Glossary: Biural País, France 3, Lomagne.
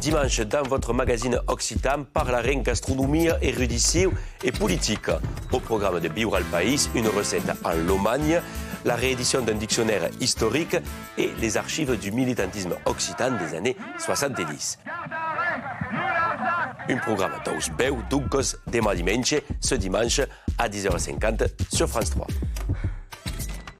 dimanche dans votre magazine Occitan par la reine gastronomie, érudition et politique. Au programme de Biural País, une recette en Lomagne, la réédition d'un dictionnaire historique et les archives du militantisme occitan des années 70. Un programme tous beaux, donc demain dimanche, ce dimanche à 10h50 sur France 3.